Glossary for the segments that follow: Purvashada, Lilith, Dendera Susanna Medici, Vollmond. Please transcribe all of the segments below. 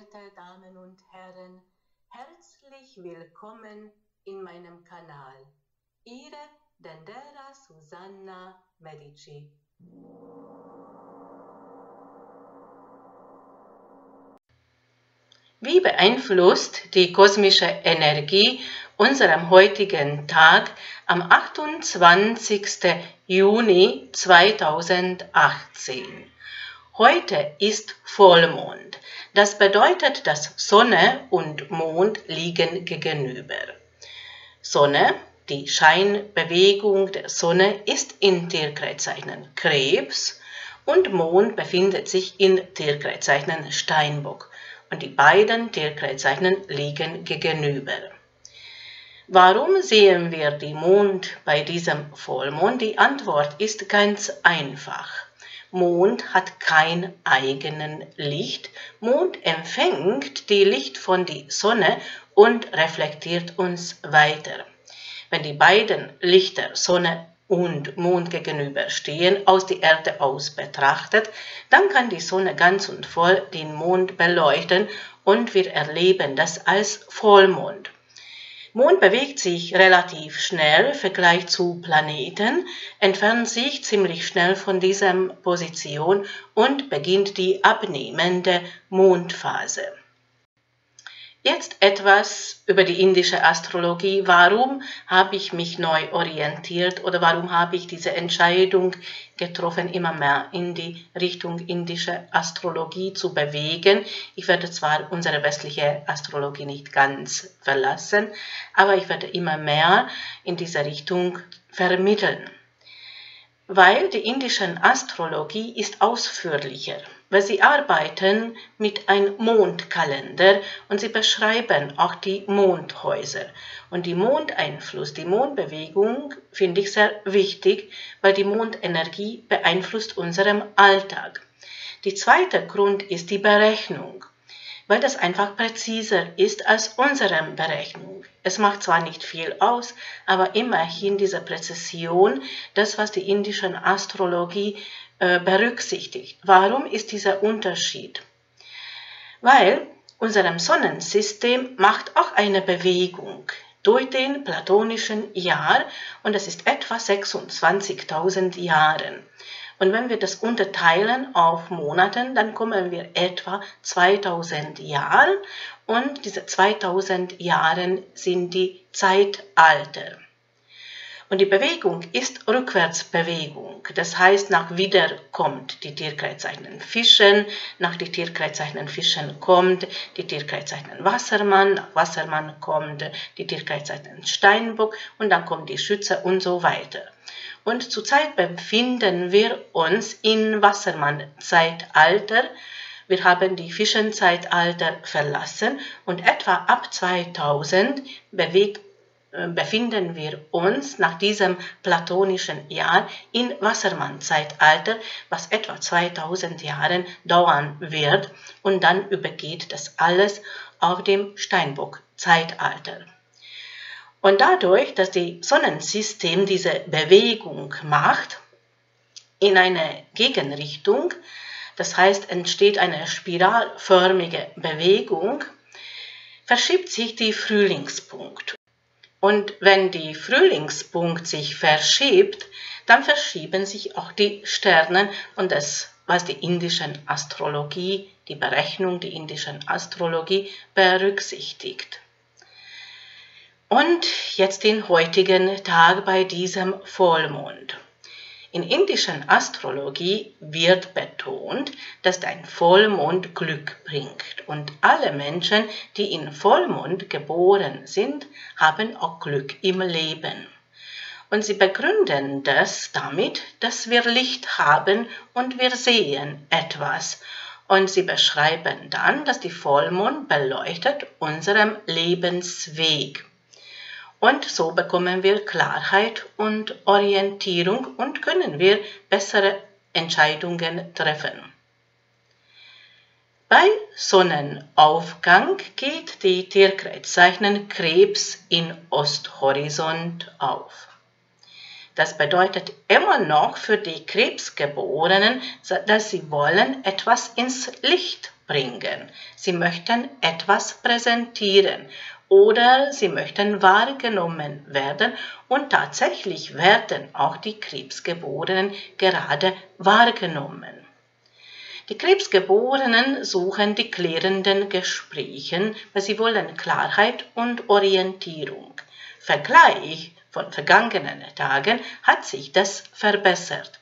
Werte Damen und Herren, herzlich willkommen in meinem Kanal. Ihre Dendera Susanna Medici. Wie beeinflusst die kosmische Energie unserem heutigen Tag am 28. Juni 2018? Heute ist Vollmond. Das bedeutet, dass Sonne und Mond liegen gegenüber. Sonne, die Scheinbewegung der Sonne ist in Tierkreiszeichen Krebs und Mond befindet sich in Tierkreiszeichen Steinbock. Und die beiden Tierkreiszeichen liegen gegenüber. Warum sehen wir den Mond bei diesem Vollmond? Die Antwort ist ganz einfach. Mond hat kein eigenes Licht. Mond empfängt die Licht von der Sonne und reflektiert uns weiter. Wenn die beiden Lichter Sonne und Mond gegenüberstehen, aus der Erde aus betrachtet, dann kann die Sonne ganz und voll den Mond beleuchten und wir erleben das als Vollmond. Mond bewegt sich relativ schnell im Vergleich zu Planeten, entfernt sich ziemlich schnell von dieser Position und beginnt die abnehmende Mondphase. Jetzt etwas über die indische Astrologie. Warum habe ich mich neu orientiert oder warum habe ich diese Entscheidung getroffen, immer mehr in die Richtung indische Astrologie zu bewegen? Ich werde zwar unsere westliche Astrologie nicht ganz verlassen, aber ich werde immer mehr in diese Richtung vermitteln. Weil die indische Astrologie ist ausführlicher, weil sie arbeiten mit einem Mondkalender und sie beschreiben auch die Mondhäuser. Und die Mondeinfluss, die Mondbewegung finde ich sehr wichtig, weil die Mondenergie beeinflusst unseren Alltag. Der zweite Grund ist die Berechnung, weil das einfach präziser ist als unsere Berechnung. Es macht zwar nicht viel aus, aber immerhin diese Präzision, das, was die indische Astrologie berücksichtigt. Warum ist dieser Unterschied? Weil unserem Sonnensystem macht auch eine Bewegung durch den platonischen Jahr und das ist etwa 26.000 Jahre. Und wenn wir das unterteilen auf Monaten, dann kommen wir etwa 2000 Jahre und diese 2000 Jahre sind die Zeitalter. Und die Bewegung ist Rückwärtsbewegung, das heißt, nach wieder kommt die Tierkreiszeichen Fischen, nach die Tierkreiszeichen Fischen kommt die Tierkreiszeichen Wassermann, nach Wassermann kommt die Tierkreiszeichen Steinbock und dann kommt die Schütze und so weiter. Und zurzeit befinden wir uns im Wassermann-Zeitalter. Wir haben die Fischen-Zeitalter verlassen und etwa ab 2000 befinden wir uns nach diesem platonischen Jahr im Wassermann-Zeitalter, was etwa 2000 Jahre dauern wird und dann übergeht das alles auf dem Steinbock-Zeitalter. Und dadurch, dass das Sonnensystem diese Bewegung macht in eine Gegenrichtung, das heißt, entsteht eine spiralförmige Bewegung, verschiebt sich der Frühlingspunkt. Und wenn der Frühlingspunkt sich verschiebt, dann verschieben sich auch die Sterne und das, was die indische Astrologie, die Berechnung der indischen Astrologie berücksichtigt. Und jetzt den heutigen Tag bei diesem Vollmond. In indischer Astrologie wird betont, dass ein Vollmond Glück bringt. Und alle Menschen, die in Vollmond geboren sind, haben auch Glück im Leben. Und sie begründen das damit, dass wir Licht haben und wir sehen etwas. Und sie beschreiben dann, dass die Vollmond beleuchtet unseren Lebensweg. Und so bekommen wir Klarheit und Orientierung und können wir bessere Entscheidungen treffen. Bei Sonnenaufgang geht die Tierkreiszeichen Krebs in Osthorizont auf. Das bedeutet immer noch für die Krebsgeborenen, dass sie wollen etwas ins Licht bringen. Sie möchten etwas präsentieren oder sie möchten wahrgenommen werden und tatsächlich werden auch die Krebsgeborenen gerade wahrgenommen. Die Krebsgeborenen suchen die klärenden Gespräche, weil sie wollen Klarheit und Orientierung. Vergleich von vergangenen Tagen hat sich das verbessert.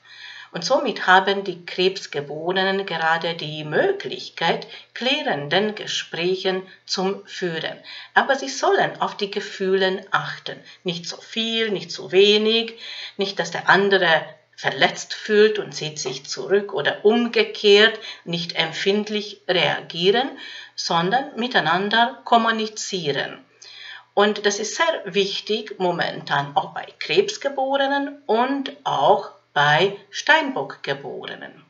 Und somit haben die Krebsgeborenen gerade die Möglichkeit, klärenden Gesprächen zu führen. Aber sie sollen auf die Gefühle achten. Nicht so viel, nicht so wenig, nicht, dass der andere verletzt fühlt und zieht sich zurück oder umgekehrt nicht empfindlich reagieren, sondern miteinander kommunizieren. Und das ist sehr wichtig momentan auch bei Krebsgeborenen und auch bei Steinbockgeborenen.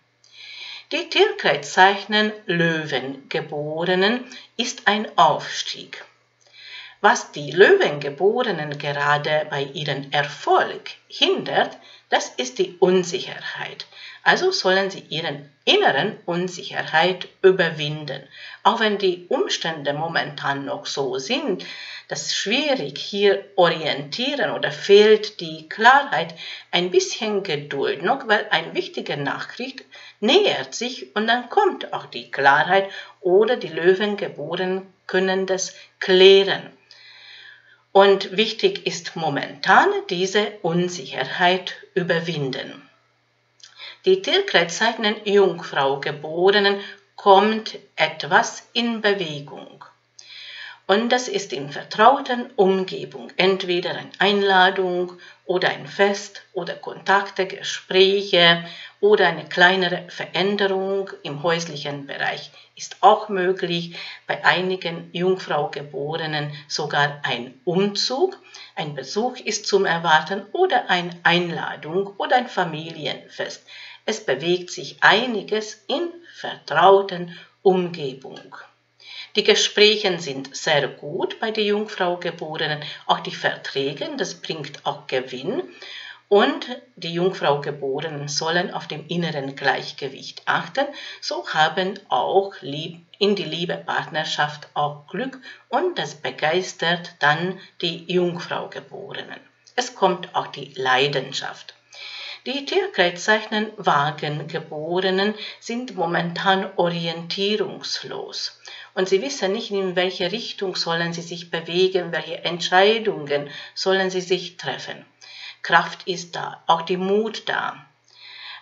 Die Tierkreiszeichen Löwengeborenen ist ein Aufstieg. Was die Löwengeborenen gerade bei ihrem Erfolg hindert, das ist die Unsicherheit. Also sollen sie ihren inneren Unsicherheit überwinden. Auch wenn die Umstände momentan noch so sind, das ist schwierig hier orientieren oder fehlt die Klarheit, ein bisschen Geduld noch, weil eine wichtige Nachricht nähert sich und dann kommt auch die Klarheit oder die Löwengeborenen können das klären. Und wichtig ist momentan diese Unsicherheit überwinden. Die Tierkreiszeichen Jungfraugeborenen kommt etwas in Bewegung. Und das ist in vertrauten Umgebung, entweder eine Einladung oder ein Fest oder Kontakte, Gespräche oder eine kleinere Veränderung im häuslichen Bereich ist auch möglich, bei einigen Jungfraugeborenen sogar ein Umzug, ein Besuch ist zum Erwarten oder eine Einladung oder ein Familienfest. Es bewegt sich einiges in vertrauten Umgebung. Die Gespräche sind sehr gut bei der Jungfraugeborenen, auch die Verträge, das bringt auch Gewinn. Und die Jungfraugeborenen sollen auf dem inneren Gleichgewicht achten, so haben auch in die Liebepartnerschaft auch Glück und das begeistert dann die Jungfraugeborenen. Es kommt auch die Leidenschaft. Die Tierkreiszeichen Waagegeborenen sind momentan orientierungslos und sie wissen nicht, in welche Richtung sollen sie sich bewegen, welche Entscheidungen sollen sie sich treffen. Kraft ist da, auch die Mut da.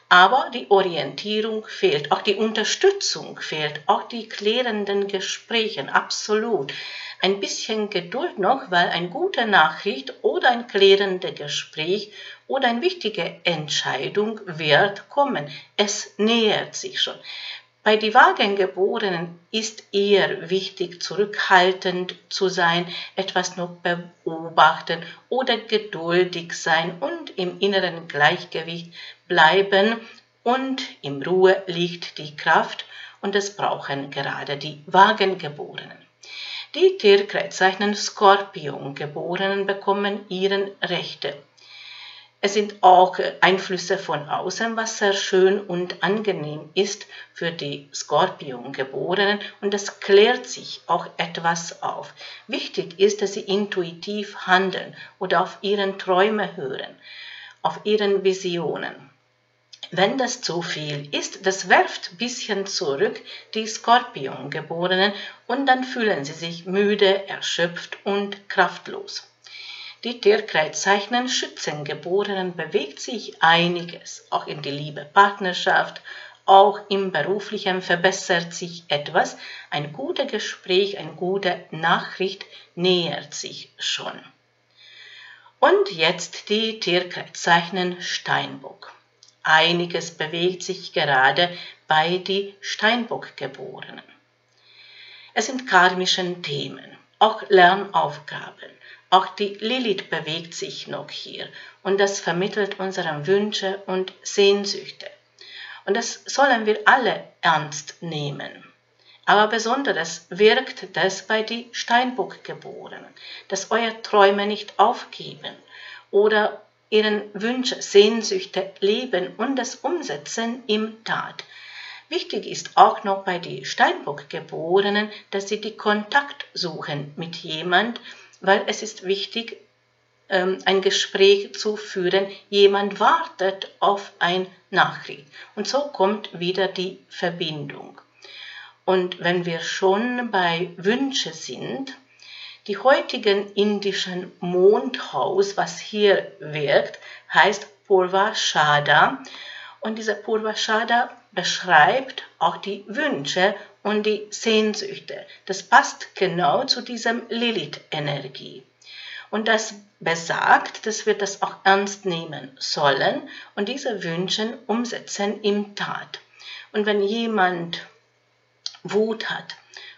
Aber die Orientierung fehlt, auch die Unterstützung fehlt, auch die klärenden Gespräche, absolut. Ein bisschen Geduld noch, weil eine gute Nachricht oder ein klärendes Gespräch oder eine wichtige Entscheidung wird kommen. Es nähert sich schon. Bei den Waagegeborenen ist eher wichtig, zurückhaltend zu sein, etwas noch beobachten oder geduldig sein und im inneren Gleichgewicht bleiben und in Ruhe liegt die Kraft und das brauchen gerade die Waagegeborenen. Die Tierkreiszeichen Skorpiongeborenen bekommen ihre Rechte. Es sind auch Einflüsse von außen, was sehr schön und angenehm ist für die Skorpiongeborenen und das klärt sich auch etwas auf. Wichtig ist, dass sie intuitiv handeln oder auf ihre Träume hören, auf ihre Visionen. Wenn das zu viel ist, das werft ein bisschen zurück die Skorpiongeborenen und dann fühlen sie sich müde, erschöpft und kraftlos. Die Tierkreiszeichen Schützengeborenen bewegt sich einiges, auch in die Liebepartnerschaft, auch im Beruflichen verbessert sich etwas. Ein gutes Gespräch, eine gute Nachricht nähert sich schon. Und jetzt die Tierkreiszeichen Steinbock. Einiges bewegt sich gerade bei den Steinbockgeborenen. Es sind karmische Themen, auch Lernaufgaben. Auch die Lilith bewegt sich noch hier und das vermittelt unsere Wünsche und Sehnsüchte. Und das sollen wir alle ernst nehmen. Aber besonders wirkt das bei den Steinbockgeborenen, dass eure Träume nicht aufgeben oder ihren Wünsche, Sehnsüchte leben und das umsetzen im Tat. Wichtig ist auch noch bei den Steinbock-Geborenen, dass sie die Kontakt suchen mit jemand, weil es ist wichtig, ein Gespräch zu führen. Jemand wartet auf eine Nachricht und so kommt wieder die Verbindung. Und wenn wir schon bei Wünsche sind, die heutigen indischen Mondhaus, was hier wirkt, heißt Purvashada. Und dieser Purvashada beschreibt auch die Wünsche und die Sehnsüchte. Das passt genau zu diesem Lilith-Energie. Und das besagt, dass wir das auch ernst nehmen sollen und diese Wünsche umsetzen in Tat. Und wenn jemand Wut hat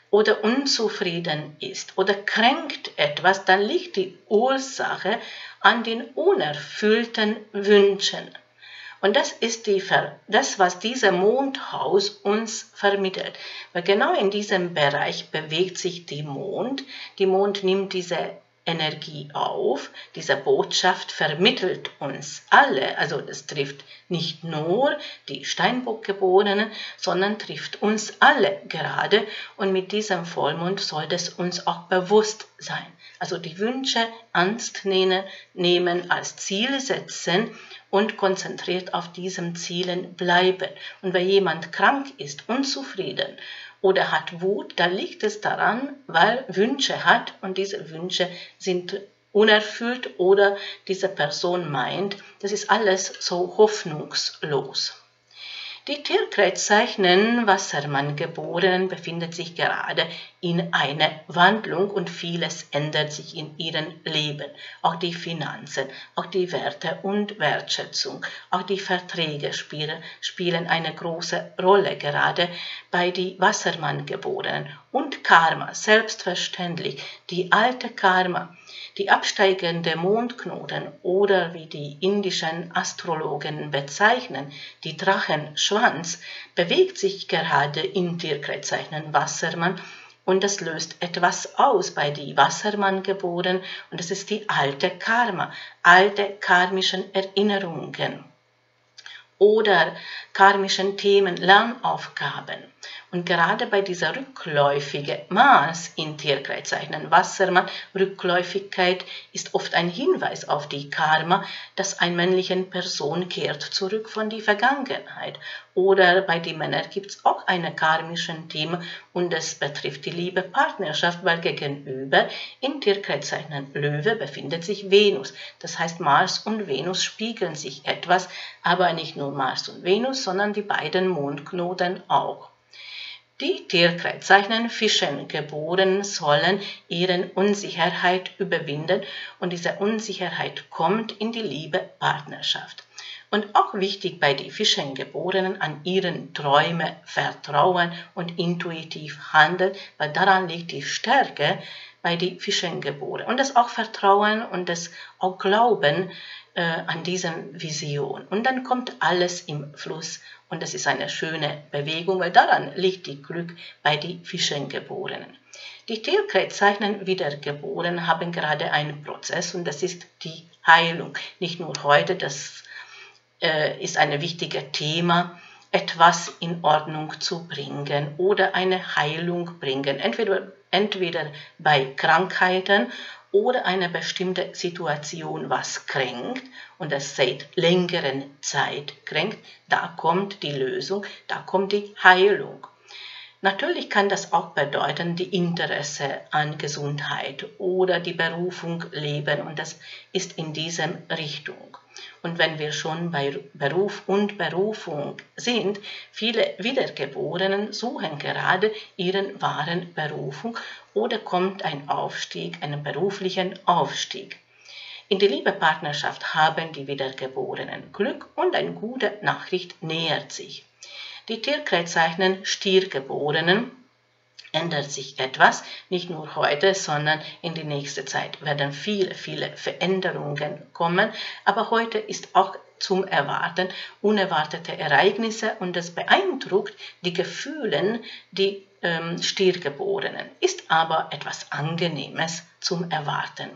oder unzufrieden ist oder kränkt etwas, dann liegt die Ursache an den unerfüllten Wünschen. Und das ist das, was dieses Mondhaus uns vermittelt. Weil genau in diesem Bereich bewegt sich der Mond. Der Mond nimmt diese Energie auf. Diese Botschaft vermittelt uns alle. Also es trifft nicht nur die Steinbock-Geborenen, sondern trifft uns alle gerade. Und mit diesem Vollmond soll das uns auch bewusst sein. Also die Wünsche ernst nehmen, als Ziel setzen und konzentriert auf diesen Zielen bleiben. Und wenn jemand krank ist, unzufrieden oder hat Wut, dann liegt es daran, weil Wünsche hat und diese Wünsche sind unerfüllt oder diese Person meint, das ist alles so hoffnungslos. Die Tierkreiszeichen Wassermann-Geborenen befindet sich gerade in einer Wandlung und vieles ändert sich in ihrem Leben. Auch die Finanzen, auch die Werte und Wertschätzung, auch die Verträge spielen eine große Rolle gerade bei den Wassermann-Geborenen. Und Karma, selbstverständlich, die alte Karma, die absteigende Mondknoten oder wie die indischen Astrologen bezeichnen, die Drachenschwanz, bewegt sich gerade im Tierkreiszeichen Wassermann und das löst etwas aus bei die Wassermann-Geborenen und das ist die alte Karma, alte karmischen Erinnerungen oder karmischen Themen, Lernaufgaben. Und gerade bei dieser rückläufigen Mars in Tierkreiszeichen Wassermann, Rückläufigkeit ist oft ein Hinweis auf die Karma, dass eine männliche Person kehrt zurück von der Vergangenheit. Oder bei den Männern gibt es auch eine karmische Thema und das betrifft die Liebe, Partnerschaft, weil gegenüber in Tierkreiszeichen Löwe befindet sich Venus. Das heißt, Mars und Venus spiegeln sich etwas, aber nicht nur Mars und Venus, sondern die beiden Mondknoten auch. Die Tierkreiszeichen Fischen geboren sollen ihre Unsicherheit überwinden und diese Unsicherheit kommt in die Liebe, Partnerschaft. Und auch wichtig bei den Fischengeborenen, an ihren Träume vertrauen und intuitiv handeln, weil daran liegt die Stärke bei den Fischengeborenen. Und das auch Vertrauen und das auch Glauben an diese Vision. Und dann kommt alles im Fluss und das ist eine schöne Bewegung, weil daran liegt die Glück bei den Fischengeborenen. Die Tierkreiszeichen Wiedergeborenen haben gerade einen Prozess und das ist die Heilung. Nicht nur heute, das ist ein wichtiges Thema, etwas in Ordnung zu bringen oder eine Heilung bringen, entweder bei Krankheiten oder einer bestimmten Situation, was kränkt und das seit längeren Zeit kränkt, da kommt die Lösung, da kommt die Heilung. Natürlich kann das auch bedeuten, die Interesse an Gesundheit oder die Berufung leben und das ist in dieser Richtung. Und wenn wir schon bei Beruf und Berufung sind, viele Wiedergeborenen suchen gerade ihren wahren Berufung oder kommt ein Aufstieg, einen beruflichen Aufstieg. In der Liebepartnerschaft haben die Wiedergeborenen Glück und eine gute Nachricht nähert sich. Die Tierkreiszeichen Stiergeborenen ändert sich etwas, nicht nur heute, sondern in die nächste Zeit werden viele, viele Veränderungen kommen, aber heute ist auch zum Erwarten unerwartete Ereignisse und das beeindruckt die Gefühle, die Stiergeborenen, ist aber etwas Angenehmes zum Erwarten.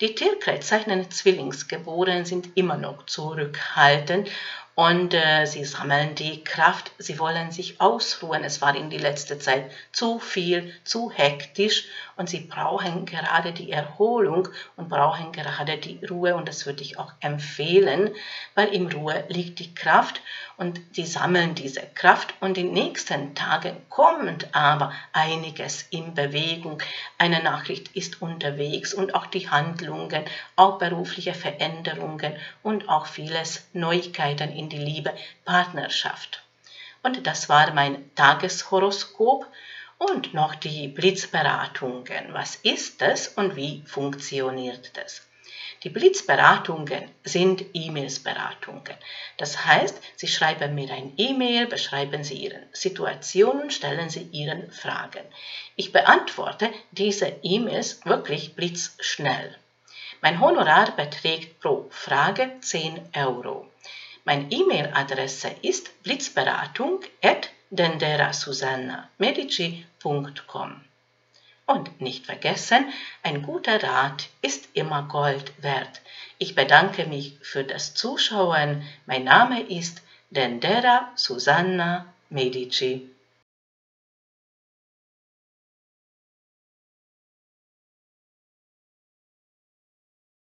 Die Tierkreiszeichen Zwillingsgeborenen sind immer noch zurückhaltend und sie sammeln die Kraft, sie wollen sich ausruhen. Es war in der letzten Zeit zu viel, zu hektisch und sie brauchen gerade die Erholung und brauchen gerade die Ruhe und das würde ich auch empfehlen, weil in Ruhe liegt die Kraft und sie sammeln diese Kraft und in den nächsten Tagen kommt aber einiges in Bewegung. Eine Nachricht ist unterwegs und auch die Handlungen, auch berufliche Veränderungen und auch vieles Neuigkeiten in die Liebe, Partnerschaft. Und das war mein Tageshoroskop und noch die Blitzberatungen. Was ist das und wie funktioniert das? Die Blitzberatungen sind E-Mails-Beratungen. Das heißt, Sie schreiben mir ein E-Mail, beschreiben Sie Ihre Situation und stellen Sie Ihre Fragen. Ich beantworte diese E-Mails wirklich blitzschnell. Mein Honorar beträgt pro Frage 10 Euro. Meine E-Mail-Adresse ist blitzberatung@denderasusannamedici.com. Und nicht vergessen, ein guter Rat ist immer Gold wert. Ich bedanke mich für das Zuschauen. Mein Name ist Dendera Susanna Medici.